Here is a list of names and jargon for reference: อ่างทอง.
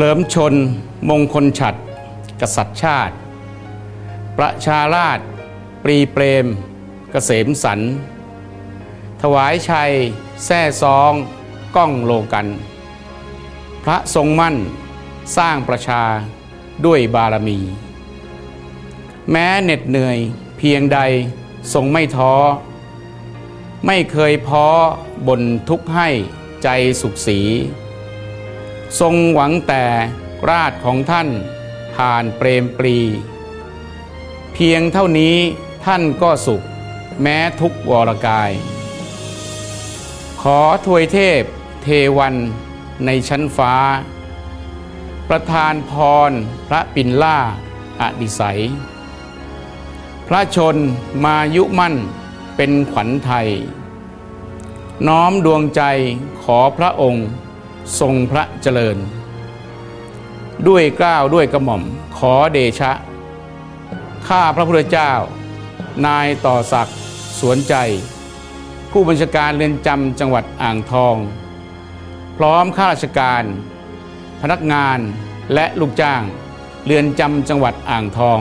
ลิมชนมงคลฉัตรกษัตริย์ชาติประชาราษฎร์ปรีเปรมเกษมสรรถวายชัยแซ่ซองก้องโลกันพระทรงมั่นสร้างประชาด้วยบารมีแม้เหน็ดเหนื่อยเพียงใดทรงไม่ท้อไม่เคยพ้อบ่นทุกข์ให้ใจสุขสีทรงหวังแต่ราชของท่านผ่านเปรมปรีเพียงเท่านี้ท่านก็สุขแม้ทุกวรกายขอทวยเทพเทวันในชั้นฟ้าประทานพรพระปิ่นล่าอดิสัยพระชนมายุมั่นเป็นขวัญไทยน้อมดวงใจขอพระองค์ทรงพระเจริญด้วยเกล้าด้วยกระหม่อมขอเดชะข้าพระพุทธเจ้านายต่อศักดิ์สวนใจผู้บัญชาการเรือนจำจังหวัดอ่างทองพร้อมข้าราชการพนักงานและลูกจ้างเรือนจำจังหวัดอ่างทอง